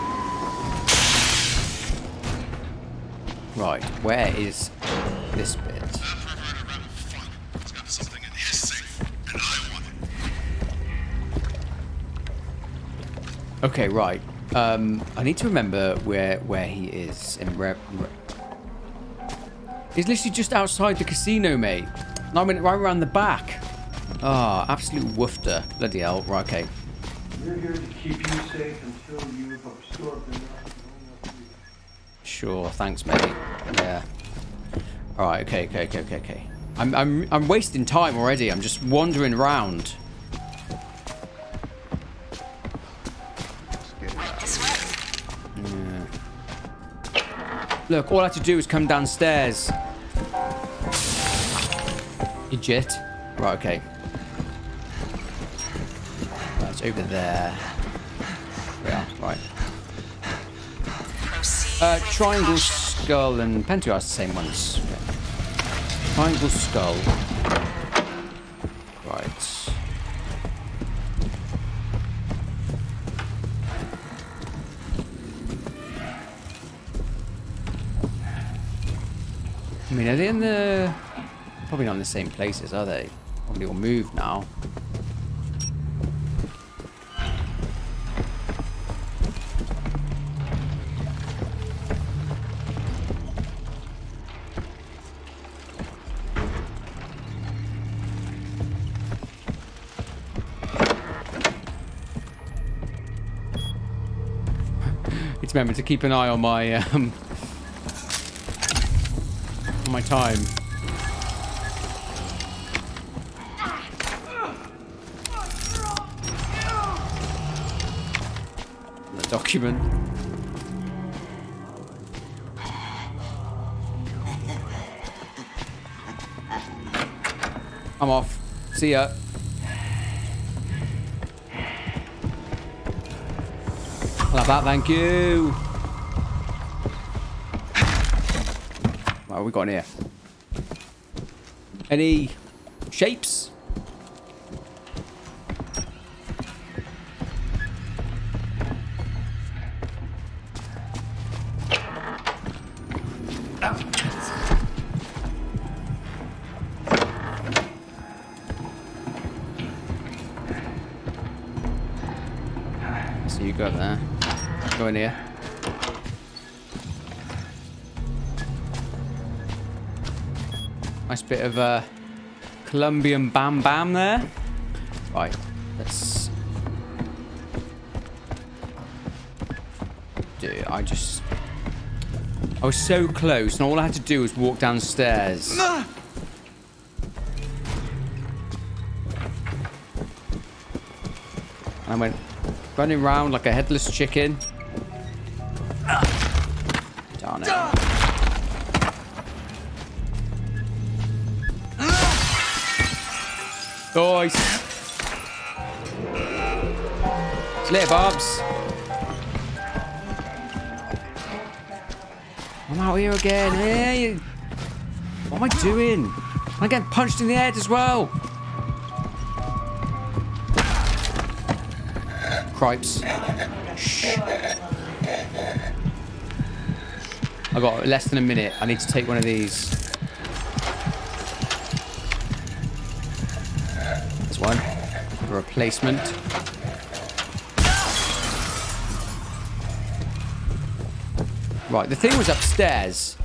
Right, where is this bit? It's got something in his safe, and I want it. Okay, right. Um, I need to remember where where he is. In re re He's literally just outside the casino, mate. And I went right around the back. Ah, oh, absolute woofter. Bloody hell. Right, okay. We're here to keep you safe until you've absorbed enough. Sure, thanks, mate. Yeah. All right. Okay. Okay. Okay. Okay. Okay. I'm I'm I'm wasting time already. I'm just wandering around. Look, all I have to do is come downstairs. Legit. Right, okay. Right, it's over there. Yeah, right. Uh, triangle, skull, and pentagon are the same ones. Okay. Triangle, skull. Right. I mean, are they in the... Probably not in the same places, are they? Probably all moved now. It's remember to keep an eye on my... Um, my time. The document. I'm off. See ya. I'll have that, thank you. What have we got in here? Any shapes? So you got there. Go in here. Bit of a Colombian bam bam there. Right, let's. Dude, I just. I was so close, and all I had to do was walk downstairs. No! And I went running around like a headless chicken. Darn it. Nice. See you later, Barbs. I'm out here again. Hey, what am I doing? I'm getting punched in the head as well. Cripes. Shh. I got less than a minute. I need to take one of these. Replacement. Right, the thing was upstairs.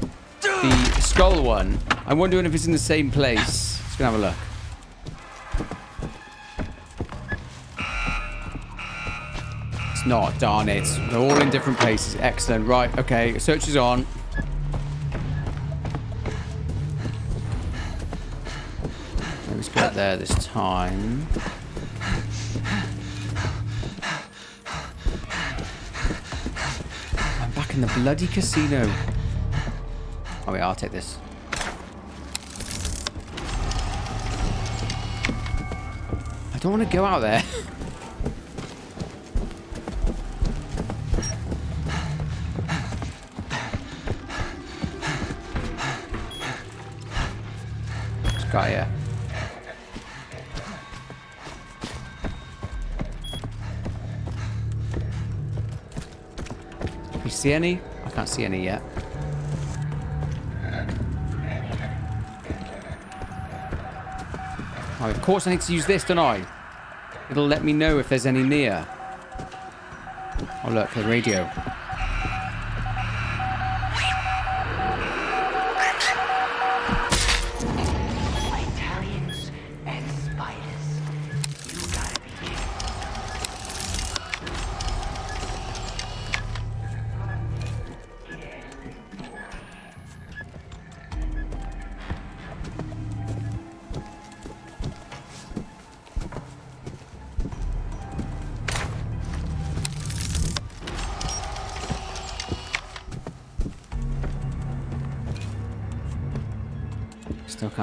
The skull one. I'm wondering if it's in the same place. Let's go have a look. it's not. Darn it. They're all in different places. Excellent. Right. Okay. Search is on. Let's go out there this time. I'm back in the bloody casino. Oh, wait. I'll take this. I don't want to go out there. Got here. You see any? I can't see any yet. Oh, of course I need to use this, don't I? It'll let me know if there's any near. Oh look, the radio.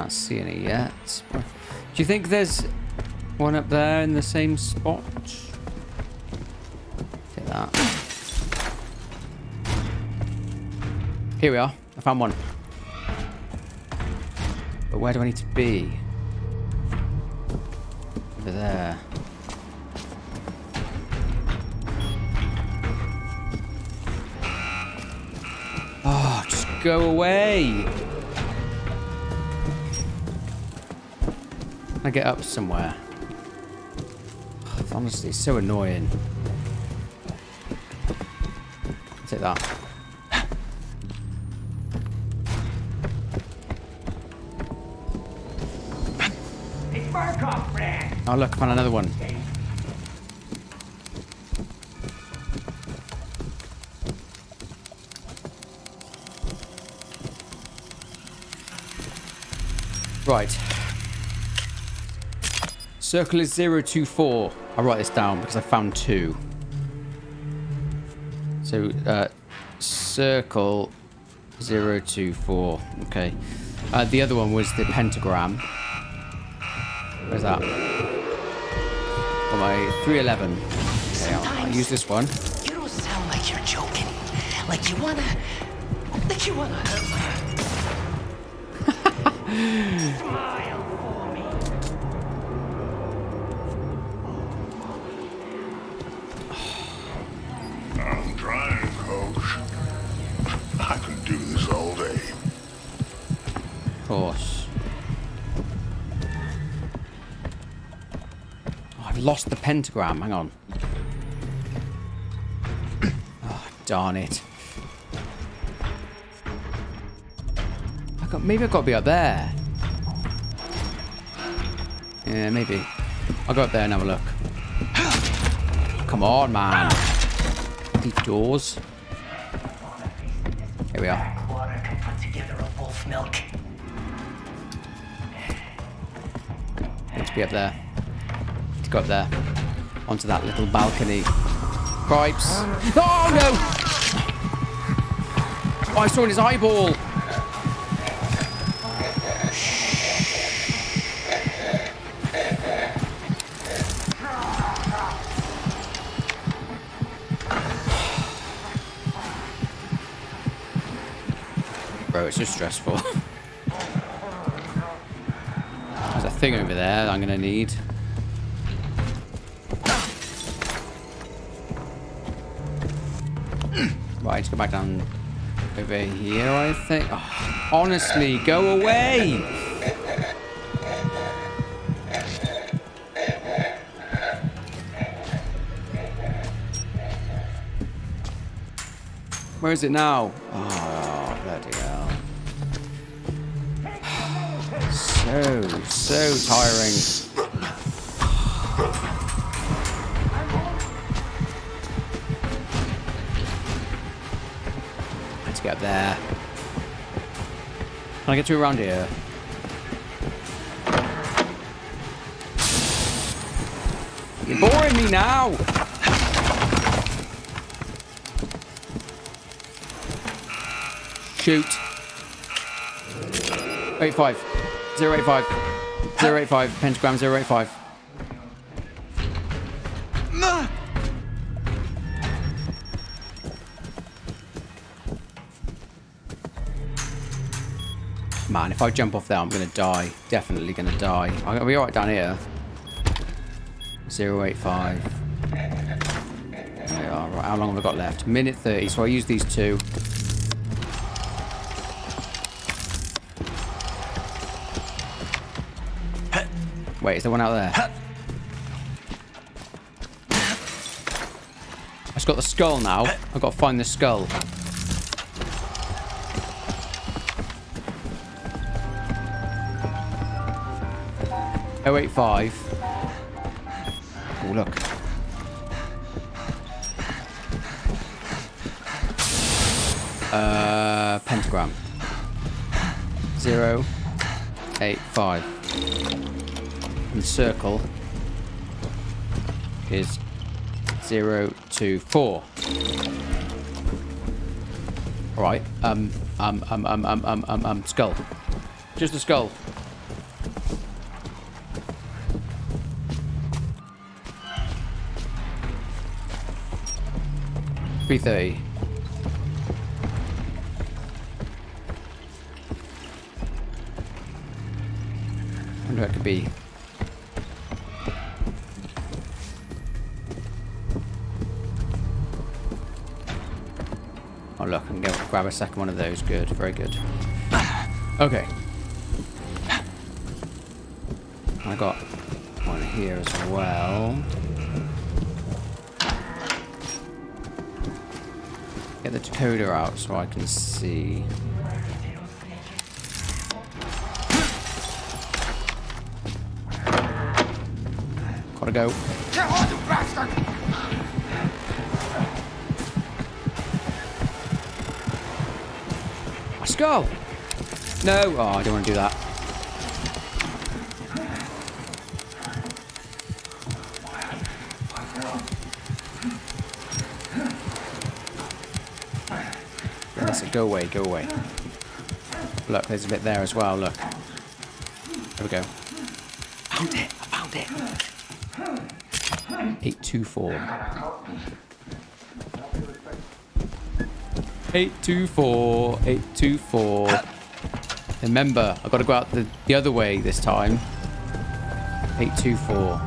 See any yet? Do you think there's one up there in the same spot? Take that. Here we are. I found one. But where do I need to be? Over there. Oh, just go away. I get up somewhere. Honestly, it's so annoying. Take that. It's Murkoff, friend. Oh look, I found another one. Right. Circle is zero two four. I'll write this down because I found two. So, uh, circle zero two four. Okay. Uh, the other one was the pentagram. Where's that? Oh, my three eleven. Okay, I'll, I'll use this one. You don't sound like you're joking. Like you wanna. Like you wanna. Smile. I could do this all day. Of course. Oh, I've lost the pentagram. Hang on. Oh, darn it. I got, maybe I've got to be up there. Yeah, maybe. I'll go up there and have a look. Come on, man. These doors. Here we are. Water can put together a wolf milk. Let's be up there. Let's go up there. Onto that little balcony. Cripes. Oh no! Oh, I saw in his eyeball. It's so stressful. There's a thing over there that I'm gonna need. Right, let's go back down over here, I think. Oh, honestly, go away! Where is it now? Oh, bloody hell. So, so tiring. Let's get up there. Can I get to around here? You're boring me now! Shoot. eighty-five. zero eighty-five. zero eighty-five. Pentagram zero eighty-five. Man, if I jump off there, I'm going to die. Definitely going to die. I'm going to be alright down here. zero eighty-five. There we are. Right, how long have I got left? Minute thirty, so I use these two. Wait, is there one out there? I've just got the skull now. I've got to find the skull. oh eighty-five. Oh, look. Uh, pentagram. zero eighty-five. And circle is zero two four. All right. Um, um, um, um, um, um, um, um, skull. Just the skull. three thirty. I wonder what it could be. Oh look, I can go grab a second one of those. Good, very good. Okay. I got one here as well. Get the decoder out so I can see. Gotta go. Get on, you bastard! Let's go! No! Oh, I don't want to do that. Go away, go away. Look, there's a bit there as well, look. There we go. Found it, I found it. eight two four. eight two four, eight two four. Remember, I've got to go out the, the other way this time. eight two four.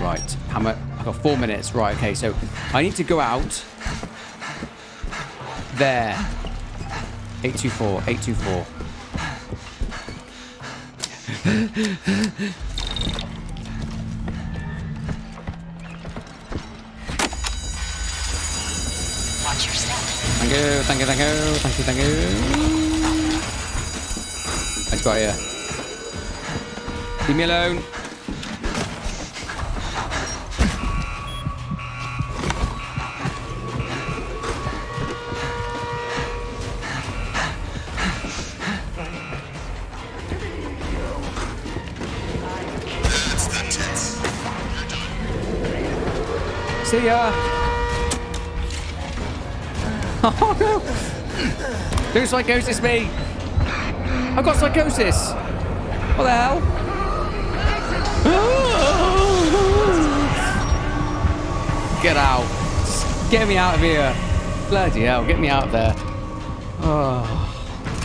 Right, hammer. I've got four minutes. Right, okay, so I need to go out there. eight two four, eight two four. Watch your step. Thank you, thank you, thank you, thank you, thank you. I just got here. Leave me alone. See ya! Oh no! Do psychosis me! I've got psychosis! What the hell? Get out! Just get me out of here! Bloody hell, get me out of there! Oh.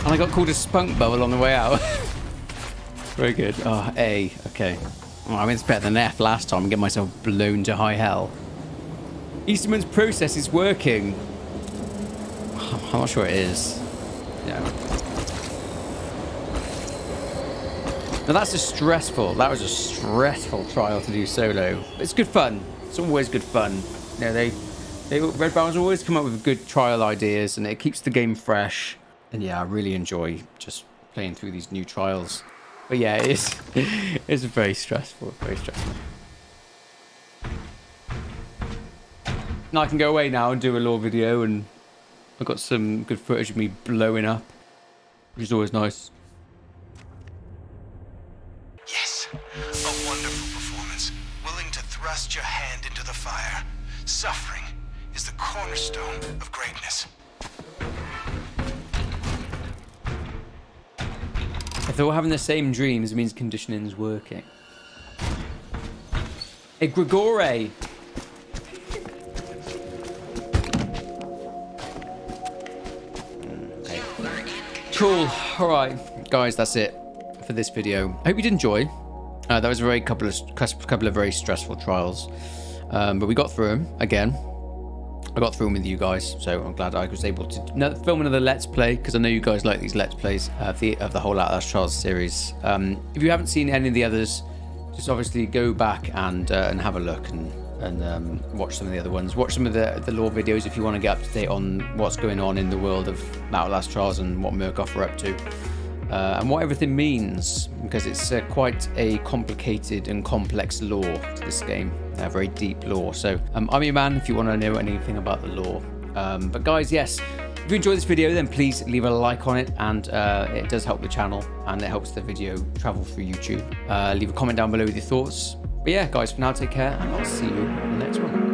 And I got called a spunk bubble on the way out. Very good. Oh, A. Okay. Well, I went better than F last time and get myself blown to high hell. Easterman's process is working. I'm not sure it is. Yeah. Now that's a stressful, that was a stressful trial to do solo. It's good fun. It's always good fun. You know, they, they, Red Barons always come up with good trial ideas and it keeps the game fresh. And yeah, I really enjoy just playing through these new trials. But yeah, it is, it's very stressful, very stressful. And I can go away now and do a lore video, and I've got some good footage of me blowing up, which is always nice. Yes, a wonderful performance, willing to thrust your hand into the fire. Suffering is the cornerstone of greatness. If they're all having the same dreams, it means conditioning's working. Egregore! Okay. Cool. Alright, guys, that's it for this video. I hope you did enjoy. Uh, that was a very couple of, couple of very stressful trials. Um, but we got through them again. I got through them with you guys, so I'm glad I was able to film another Let's Play, because I know you guys like these Let's Plays of the, of the whole Outlast Trials series. Um, if you haven't seen any of the others, just obviously go back and uh, and have a look and and um, watch some of the other ones. Watch some of the the lore videos if you want to get up to date on what's going on in the world of Outlast Trials and what Murkoff are up to, uh, and what everything means, because it's uh, quite a complicated and complex lore to this game. Uh, very deep lore. So um, I'm your man if you want to know anything about the lore. Um, but guys, yes, if you enjoyed this video, then please leave a like on it, and uh, it does help the channel and it helps the video travel through YouTube. Uh, leave a comment down below with your thoughts. But yeah, guys, for now, take care, and I'll see you in the next one.